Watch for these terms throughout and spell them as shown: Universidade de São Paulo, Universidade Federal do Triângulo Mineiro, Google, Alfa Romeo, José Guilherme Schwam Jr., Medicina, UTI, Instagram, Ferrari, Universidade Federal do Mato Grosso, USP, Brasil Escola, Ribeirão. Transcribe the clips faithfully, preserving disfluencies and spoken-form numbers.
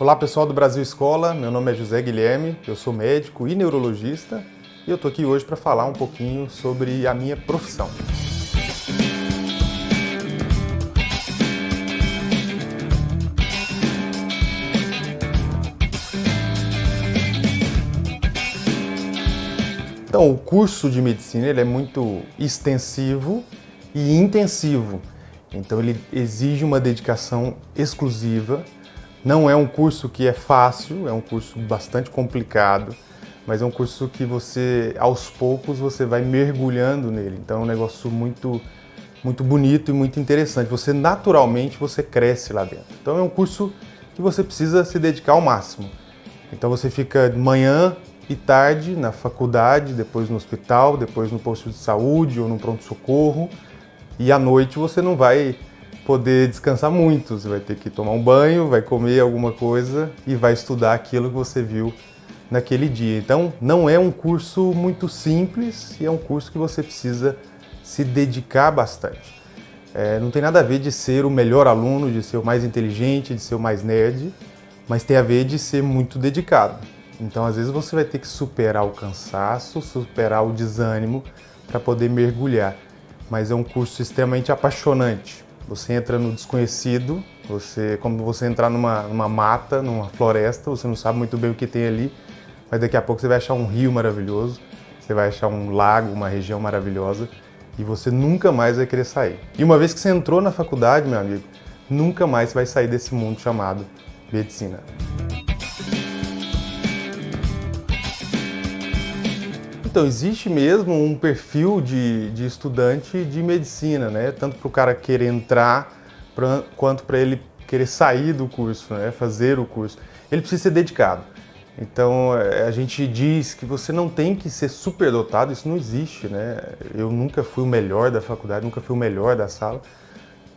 Olá pessoal do Brasil Escola, meu nome é José Guilherme, eu sou médico e neurologista e eu estou aqui hoje para falar um pouquinho sobre a minha profissão. Então, o curso de medicina ele é muito extensivo e intensivo, então ele exige uma dedicação exclusiva. Não é um curso que é fácil, é um curso bastante complicado, mas é um curso que você, aos poucos, você vai mergulhando nele. Então é um negócio muito, muito bonito e muito interessante. Você, naturalmente, você cresce lá dentro. Então é um curso que você precisa se dedicar ao máximo. Então você fica manhã e tarde na faculdade, depois no hospital, depois no posto de saúde ou no pronto-socorro. E à noite você não vai poder descansar muito, você vai ter que tomar um banho, vai comer alguma coisa e vai estudar aquilo que você viu naquele dia. Então, não é um curso muito simples e é um curso que você precisa se dedicar bastante. É, não tem nada a ver de ser o melhor aluno, de ser o mais inteligente, de ser o mais nerd, mas tem a ver de ser muito dedicado. Então, às vezes, você vai ter que superar o cansaço, superar o desânimo para poder mergulhar. Mas é um curso extremamente apaixonante. Você entra no desconhecido, você, como você entrar numa, numa mata, numa floresta, você não sabe muito bem o que tem ali, mas daqui a pouco você vai achar um rio maravilhoso, você vai achar um lago, uma região maravilhosa, e você nunca mais vai querer sair. E uma vez que você entrou na faculdade, meu amigo, nunca mais você vai sair desse mundo chamado medicina. Então, existe mesmo um perfil de, de estudante de medicina, né? Tanto para o cara querer entrar, pra, quanto para ele querer sair do curso, né? Fazer o curso. Ele precisa ser dedicado. Então, a gente diz que você não tem que ser superdotado, isso não existe, né? Eu nunca fui o melhor da faculdade, nunca fui o melhor da sala,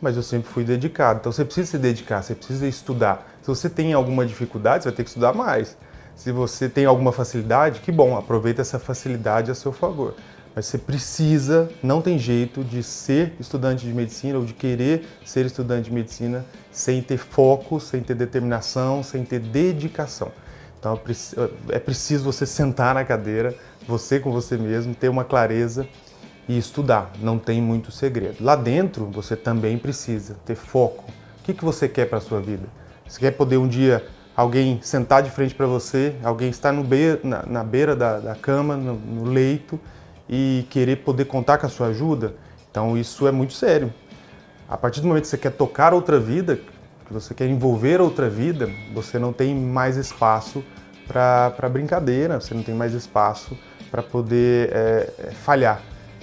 mas eu sempre fui dedicado. Então, você precisa se dedicar, você precisa estudar. Se você tem alguma dificuldade, você vai ter que estudar mais. Se você tem alguma facilidade, que bom, aproveita essa facilidade a seu favor. Mas você precisa, não tem jeito de ser estudante de medicina ou de querer ser estudante de medicina sem ter foco, sem ter determinação, sem ter dedicação. Então é preciso você sentar na cadeira, você com você mesmo, ter uma clareza e estudar. Não tem muito segredo. Lá dentro você também precisa ter foco. O que que você quer para a sua vida? Você quer poder um dia alguém sentar de frente para você, alguém estar no beira, na, na beira da, da cama, no, no leito e querer poder contar com a sua ajuda? Então isso é muito sério. A partir do momento que você quer tocar outra vida, que você quer envolver outra vida, você não tem mais espaço para brincadeira, você não tem mais espaço para poder é, falhar.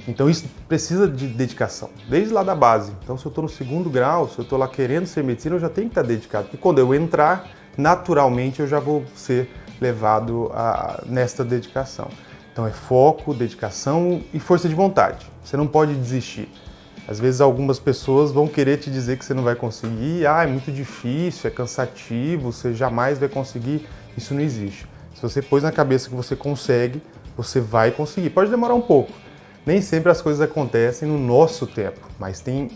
Então isso precisa de dedicação, desde lá da base. Então se eu estou no segundo grau, se eu estou lá querendo ser medicina, eu já tenho que estar dedicado, porque quando eu entrar, naturalmente eu já vou ser levado a, nesta dedicação. Então é foco, dedicação e força de vontade. Você não pode desistir. Às vezes algumas pessoas vão querer te dizer que você não vai conseguir, ah, é muito difícil, é cansativo, você jamais vai conseguir. Isso não existe. Se você pôs na cabeça que você consegue, você vai conseguir. Pode demorar um pouco. Nem sempre as coisas acontecem no nosso tempo, mas tem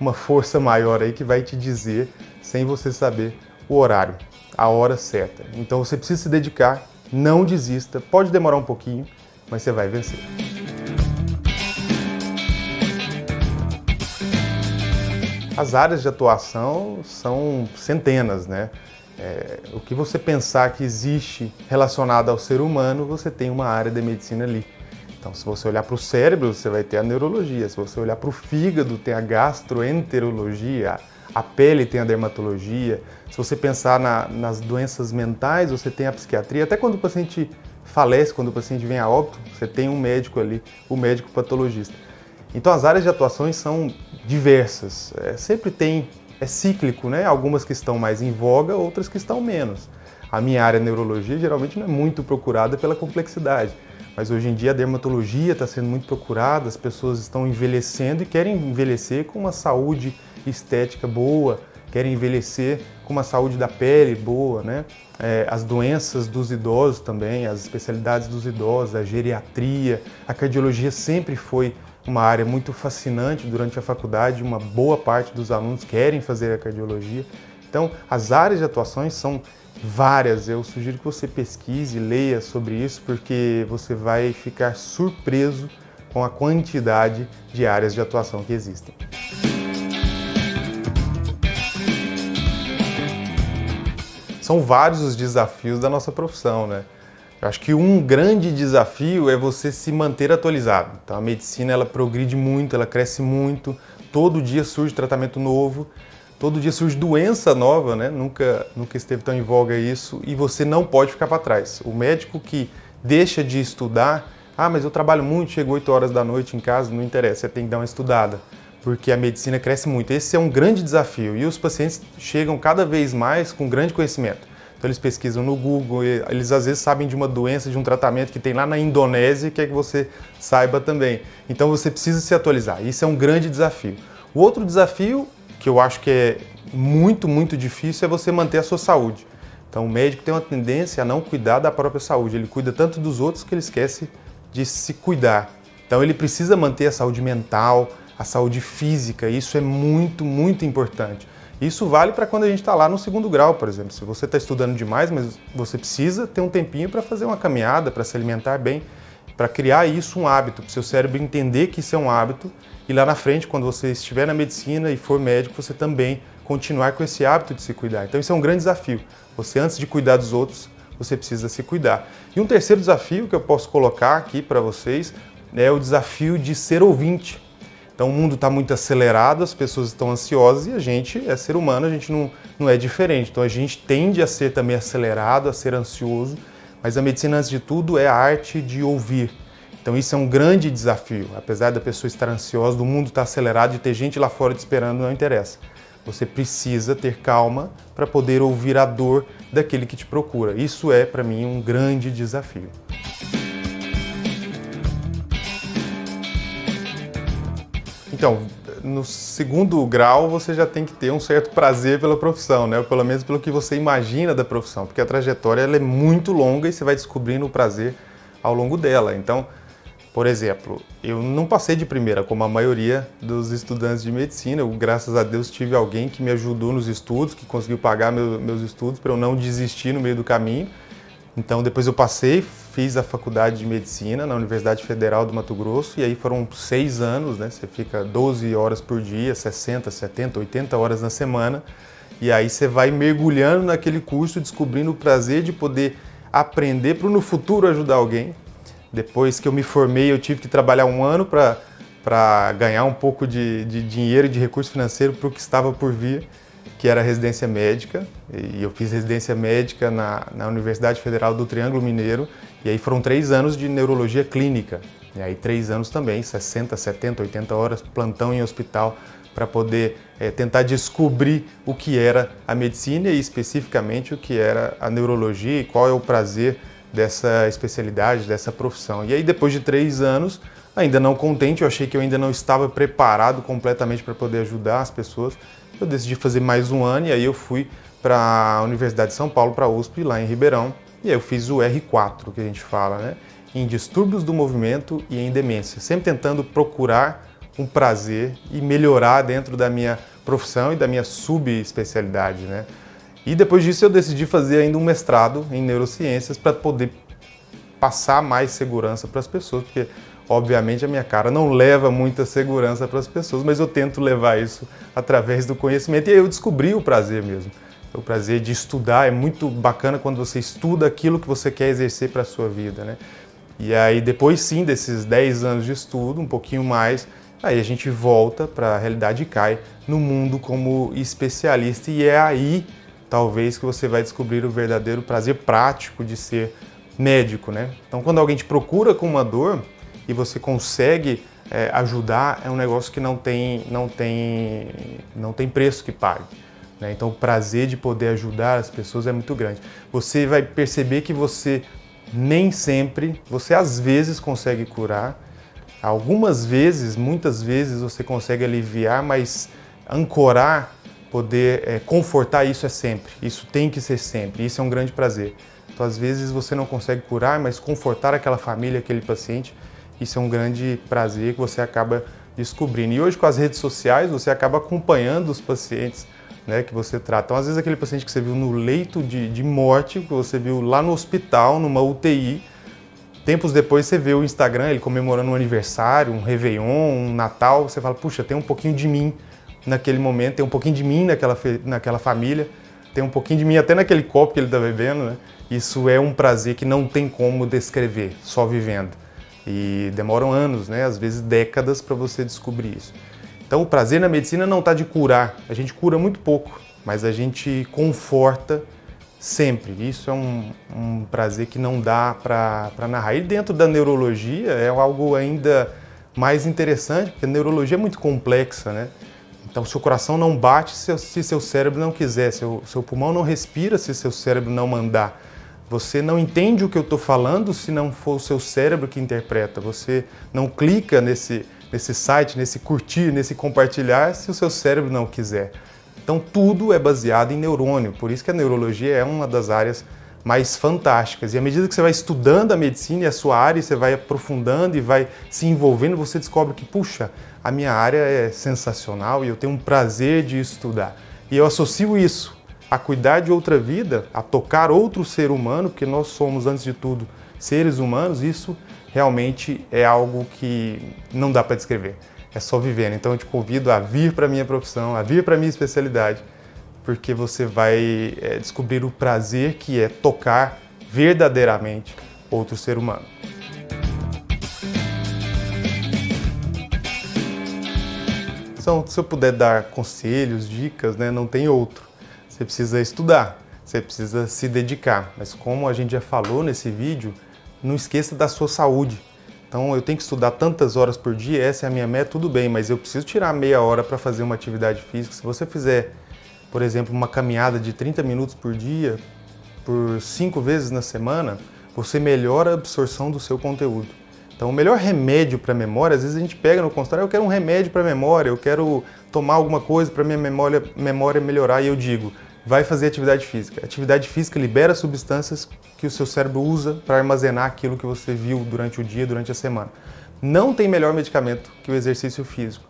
uma força maior aí que vai te dizer, sem você saber, o horário, a hora certa. Então você precisa se dedicar, não desista, pode demorar um pouquinho, mas você vai vencer. As áreas de atuação são centenas, né? É, o que você pensar que existe relacionado ao ser humano, você tem uma área da medicina ali. Então, se você olhar para o cérebro, você vai ter a neurologia. Se você olhar para o fígado, tem a gastroenterologia. A pele tem a dermatologia. Se você pensar na, nas doenças mentais, você tem a psiquiatria. Até quando o paciente falece, quando o paciente vem a óbito, você tem um médico ali, o médico patologista. Então as áreas de atuações são diversas. É, sempre tem, é cíclico, né? Algumas que estão mais em voga, outras que estão menos. A minha área de neurologia geralmente não é muito procurada pela complexidade. Mas hoje em dia a dermatologia está sendo muito procurada, as pessoas estão envelhecendo e querem envelhecer com uma saúde estética boa, querem envelhecer com uma saúde da pele boa, né? É, as doenças dos idosos também, as especialidades dos idosos, a geriatria, a cardiologia sempre foi uma área muito fascinante durante a faculdade, uma boa parte dos alunos querem fazer a cardiologia. Então, as áreas de atuações são várias. Eu sugiro que você pesquise, leia sobre isso, porque você vai ficar surpreso com a quantidade de áreas de atuação que existem. São vários os desafios da nossa profissão, né? Eu acho que um grande desafio é você se manter atualizado. Então, a medicina ela progride muito, ela cresce muito, todo dia surge tratamento novo, todo dia surge doença nova, né? Nunca, nunca esteve tão em voga isso, e você não pode ficar para trás. O médico que deixa de estudar, ah, mas eu trabalho muito, chego oito horas da noite em casa, não interessa, você tem que dar uma estudada, porque a medicina cresce muito. Esse é um grande desafio e os pacientes chegam cada vez mais com grande conhecimento. Então eles pesquisam no Google, eles às vezes sabem de uma doença, de um tratamento que tem lá na Indonésia, que é que você saiba também. Então você precisa se atualizar, isso é um grande desafio. O outro desafio, que eu acho que é muito, muito difícil, é você manter a sua saúde. Então o médico tem uma tendência a não cuidar da própria saúde, ele cuida tanto dos outros que ele esquece de se cuidar. Então ele precisa manter a saúde mental, a saúde física, isso é muito, muito importante. Isso vale para quando a gente está lá no segundo grau, por exemplo. Se você está estudando demais, mas você precisa ter um tempinho para fazer uma caminhada, para se alimentar bem, para criar isso um hábito, para o seu cérebro entender que isso é um hábito e lá na frente, quando você estiver na medicina e for médico, você também continuar com esse hábito de se cuidar. Então isso é um grande desafio. Você, antes de cuidar dos outros, você precisa se cuidar. E um terceiro desafio que eu posso colocar aqui para vocês é o desafio de ser ouvinte. Então o mundo está muito acelerado, as pessoas estão ansiosas e a gente é ser humano, a gente não, não é diferente. Então a gente tende a ser também acelerado, a ser ansioso, mas a medicina, antes de tudo, é a arte de ouvir. Então isso é um grande desafio. Apesar da pessoa estar ansiosa, do mundo estar acelerado e ter gente lá fora te esperando, não interessa. Você precisa ter calma para poder ouvir a dor daquele que te procura. Isso é, para mim, um grande desafio. Então, no segundo grau você já tem que ter um certo prazer pela profissão, né? Ou pelo menos pelo que você imagina da profissão, porque a trajetória ela é muito longa e você vai descobrindo o prazer ao longo dela. Então, por exemplo, eu não passei de primeira, como a maioria dos estudantes de medicina. Eu, graças a Deus, tive alguém que me ajudou nos estudos, que conseguiu pagar meu, meus estudos para eu não desistir no meio do caminho. Então, depois eu passei, fiz a faculdade de Medicina na Universidade Federal do Mato Grosso, e aí foram seis anos, né? Você fica doze horas por dia, sessenta, setenta, oitenta horas na semana, e aí você vai mergulhando naquele curso, descobrindo o prazer de poder aprender para no futuro ajudar alguém. Depois que eu me formei, eu tive que trabalhar um ano para para ganhar um pouco de, de dinheiro e de recurso financeiro para o que estava por vir, que era residência médica, e eu fiz residência médica na, na Universidade Federal do Triângulo Mineiro, e aí foram três anos de neurologia clínica, e aí três anos também, sessenta, setenta, oitenta horas, plantão em hospital, para poder é, tentar descobrir o que era a medicina e especificamente o que era a neurologia e qual é o prazer dessa especialidade, dessa profissão. E aí depois de três anos, ainda não contente, eu achei que eu ainda não estava preparado completamente para poder ajudar as pessoas, eu decidi fazer mais um ano e aí eu fui para a Universidade de São Paulo, para a U S P, lá em Ribeirão, e aí eu fiz o R quatro, que a gente fala, né? Em distúrbios do movimento e em demência, sempre tentando procurar um prazer e melhorar dentro da minha profissão e da minha subespecialidade, né? E depois disso eu decidi fazer ainda um mestrado em neurociências para poder passar mais segurança para as pessoas, porque obviamente a minha cara não leva muita segurança para as pessoas, mas eu tento levar isso através do conhecimento e aí eu descobri o prazer mesmo. O prazer de estudar é muito bacana quando você estuda aquilo que você quer exercer para a sua vida, né? E aí depois sim, desses dez anos de estudo, um pouquinho mais, aí a gente volta para a realidade e cai no mundo como especialista e é aí talvez que você vai descobrir o verdadeiro prazer prático de ser médico, né? Então quando alguém te procura com uma dor, e você consegue é, ajudar, é um negócio que não tem, não tem, não tem preço que pague, né? Então o prazer de poder ajudar as pessoas é muito grande. Você vai perceber que você nem sempre, você às vezes consegue curar, algumas vezes, muitas vezes você consegue aliviar, mas ancorar, poder é, confortar, isso é sempre, isso tem que ser sempre, isso é um grande prazer. Então às vezes você não consegue curar, mas confortar aquela família, aquele paciente, isso é um grande prazer que você acaba descobrindo. E hoje com as redes sociais você acaba acompanhando os pacientes né, que você trata. Então, às vezes, aquele paciente que você viu no leito de, de morte, que você viu lá no hospital, numa U T I, tempos depois você vê o Instagram, ele comemorando um aniversário, um Réveillon, um Natal, você fala, puxa, tem um pouquinho de mim naquele momento, tem um pouquinho de mim naquela, naquela família, tem um pouquinho de mim até naquele copo que ele está bebendo, né? Isso é um prazer que não tem como descrever, só vivendo. E demoram anos, né? Às vezes décadas para você descobrir isso. Então o prazer na medicina não está de curar, a gente cura muito pouco, mas a gente conforta sempre. Isso é um, um prazer que não dá para narrar. E dentro da neurologia é algo ainda mais interessante, porque a neurologia é muito complexa, né? Então, se o coração não bate, se, se seu cérebro não quiser, se o seu pulmão não respira, se seu cérebro não mandar. Você não entende o que eu estou falando se não for o seu cérebro que interpreta. Você não clica nesse, nesse site, nesse curtir, nesse compartilhar, se o seu cérebro não quiser. Então, tudo é baseado em neurônio. Por isso que a neurologia é uma das áreas mais fantásticas. E à medida que você vai estudando a medicina e a sua área, você vai aprofundando e vai se envolvendo, você descobre que, puxa, a minha área é sensacional e eu tenho um prazer de estudar. E eu associo isso a cuidar de outra vida, a tocar outro ser humano, porque nós somos, antes de tudo, seres humanos. Isso realmente é algo que não dá para descrever, é só viver. Então eu te convido a vir para a minha profissão, a vir para a minha especialidade, porque você vai é, descobrir o prazer que é tocar verdadeiramente outro ser humano. Então, se eu puder dar conselhos, dicas, né, não tem outro. Você precisa estudar, você precisa se dedicar. Mas como a gente já falou nesse vídeo, não esqueça da sua saúde. Então, eu tenho que estudar tantas horas por dia, essa é a minha meta, tudo bem, mas eu preciso tirar meia hora para fazer uma atividade física. Se você fizer, por exemplo, uma caminhada de trinta minutos por dia, por cinco vezes na semana, você melhora a absorção do seu conteúdo. Então, o melhor remédio para a memória, às vezes a gente pega no consultório, eu quero um remédio para a memória, eu quero tomar alguma coisa para a minha memória, memória melhorar, e eu digo, vai fazer atividade física. Atividade física libera substâncias que o seu cérebro usa para armazenar aquilo que você viu durante o dia, durante a semana. Não tem melhor medicamento que o exercício físico.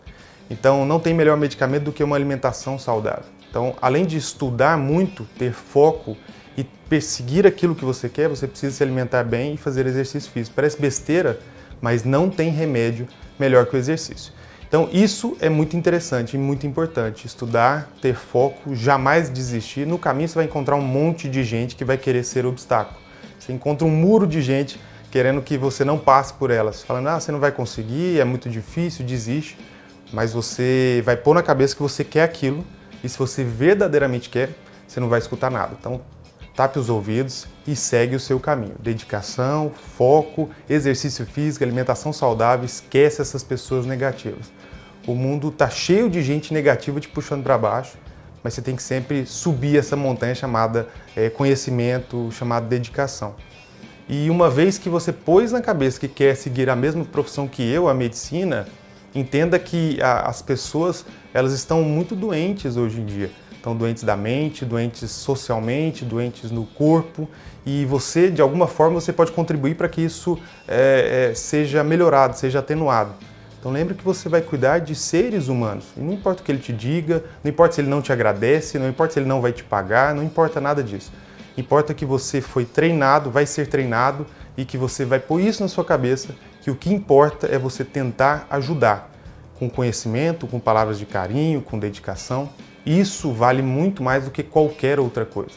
Então, não tem melhor medicamento do que uma alimentação saudável. Então, além de estudar muito, ter foco e perseguir aquilo que você quer, você precisa se alimentar bem e fazer exercício físico. Parece besteira, mas não tem remédio melhor que o exercício. Então isso é muito interessante e muito importante, estudar, ter foco, jamais desistir. No caminho você vai encontrar um monte de gente que vai querer ser obstáculo. Você encontra um muro de gente querendo que você não passe por elas, falando, ah, você não vai conseguir, é muito difícil, desiste. Mas você vai pôr na cabeça que você quer aquilo e se você verdadeiramente quer, você não vai escutar nada. Então, tape os ouvidos e segue o seu caminho. Dedicação, foco, exercício físico, alimentação saudável, esquece essas pessoas negativas. O mundo está cheio de gente negativa te puxando para baixo, mas você tem que sempre subir essa montanha chamada é, conhecimento, chamada dedicação. E uma vez que você pôs na cabeça que quer seguir a mesma profissão que eu, a medicina, entenda que a, as pessoas elas estão muito doentes hoje em dia. Estão doentes da mente, doentes socialmente, doentes no corpo, e você, de alguma forma, você pode contribuir para que isso é, é, seja melhorado, seja atenuado. Então lembre que você vai cuidar de seres humanos, e não importa o que ele te diga, não importa se ele não te agradece, não importa se ele não vai te pagar, não importa nada disso. Importa que você foi treinado, vai ser treinado, e que você vai pôr isso na sua cabeça, que o que importa é você tentar ajudar, com conhecimento, com palavras de carinho, com dedicação. Isso vale muito mais do que qualquer outra coisa.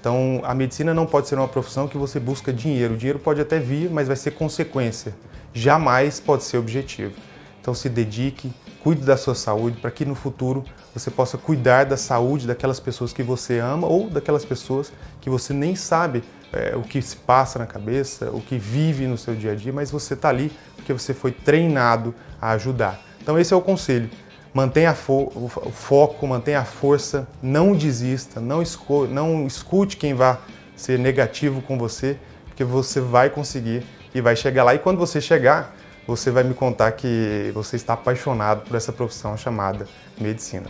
Então, a medicina não pode ser uma profissão que você busca dinheiro. O dinheiro pode até vir, mas vai ser consequência. Jamais pode ser objetivo. Então, se dedique, cuide da sua saúde, para que no futuro você possa cuidar da saúde daquelas pessoas que você ama ou daquelas pessoas que você nem sabe é, o que se passa na cabeça, o que vive no seu dia a dia, mas você está ali porque você foi treinado a ajudar. Então, esse é o conselho. Mantenha fo o foco, mantenha a força, não desista, não, não escute quem vai ser negativo com você, porque você vai conseguir e vai chegar lá. E quando você chegar, você vai me contar que você está apaixonado por essa profissão chamada medicina.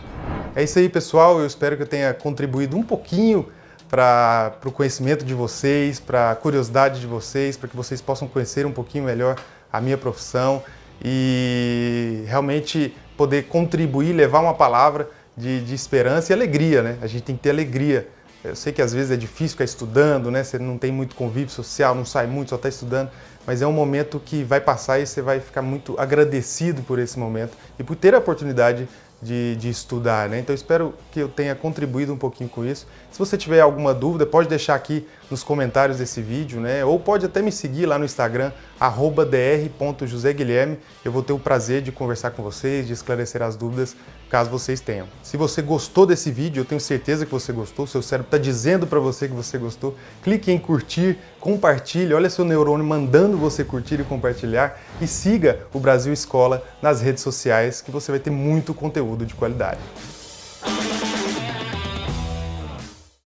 É isso aí, pessoal. Eu espero que eu tenha contribuído um pouquinho para o conhecimento de vocês, para a curiosidade de vocês, para que vocês possam conhecer um pouquinho melhor a minha profissão e realmente poder contribuir, levar uma palavra de, de esperança e alegria, né? A gente tem que ter alegria. Eu sei que às vezes é difícil ficar estudando, né? Você não tem muito convívio social, não sai muito, só está estudando. Mas é um momento que vai passar e você vai ficar muito agradecido por esse momento e por ter a oportunidade de, de estudar, né? Então espero que eu tenha contribuído um pouquinho com isso. Se você tiver alguma dúvida, pode deixar aqui nos comentários desse vídeo, né? Ou pode até me seguir lá no Instagram, arroba dr ponto josé guilherme. Eu vou ter o prazer de conversar com vocês, de esclarecer as dúvidas, caso vocês tenham. Se você gostou desse vídeo, eu tenho certeza que você gostou, seu cérebro está dizendo para você que você gostou, clique em curtir, compartilhe, olha seu neurônio mandando você curtir e compartilhar, e siga o Brasil Escola nas redes sociais, que você vai ter muito conteúdo de qualidade.